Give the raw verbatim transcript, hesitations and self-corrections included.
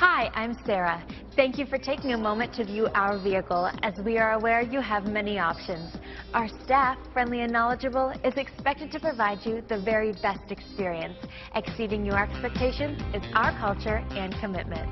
Hi, I'm Sarah. Thank you for taking a moment to view our vehicle, as we are aware you have many options. Our staff, friendly and knowledgeable, is expected to provide you the very best experience. Exceeding your expectations is our culture and commitment.